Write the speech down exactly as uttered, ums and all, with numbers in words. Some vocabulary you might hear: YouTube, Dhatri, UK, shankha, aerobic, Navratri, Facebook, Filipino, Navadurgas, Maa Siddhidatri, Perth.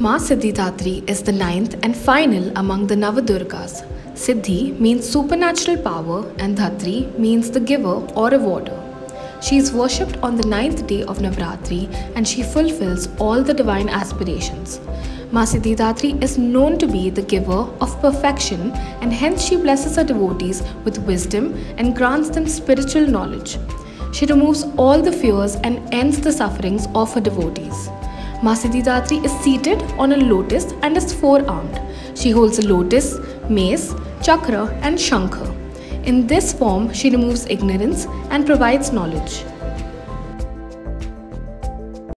Maa Siddhidatri is the ninth and final among the Navadurgas. Siddhi means supernatural power and Dhatri means the giver or rewarder. She is worshipped on the ninth day of Navratri and she fulfills all the divine aspirations. Maa Siddhidatri is known to be the giver of perfection, and hence she blesses her devotees with wisdom and grants them spiritual knowledge. She removes all the fears and ends the sufferings of her devotees. Maa Siddhidatri is seated on a lotus and is four-armed. She holds a lotus, mace, chakra and shankha. In this form, she removes ignorance and provides knowledge.